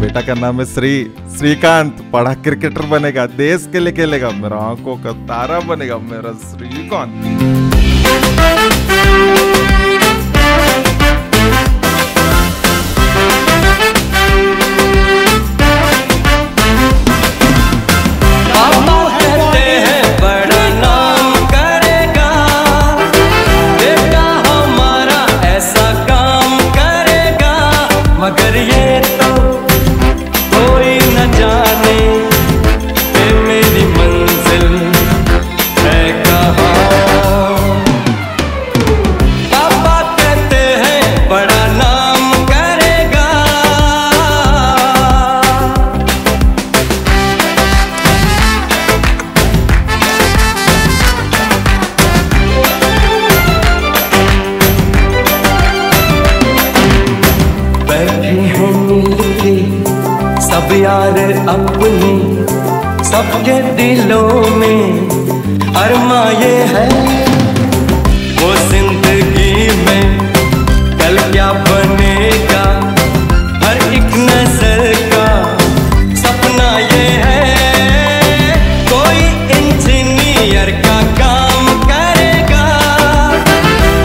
बेटा का नाम है श्रीकांत, पढ़ा क्रिकेटर बनेगा, देश के लिए खेलेगा, मेरा आंखों का तारा बनेगा मेरा श्रीकांत। सब यार अपनी, सबके दिलों में अरमा ये है वो जिंदगी में कल क्या बनेगा, हर एक नजर का सपना ये है कोई इंजीनियर का काम करेगा,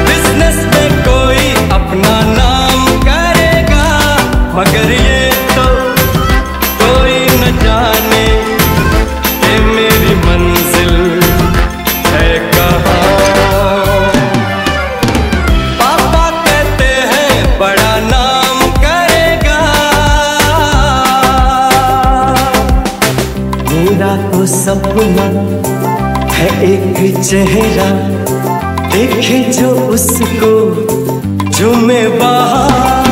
बिजनेस में कोई अपना नाम करेगा, मगर ये तो सपना है एक चेहरा, देखे जो उसको झूमे बहा।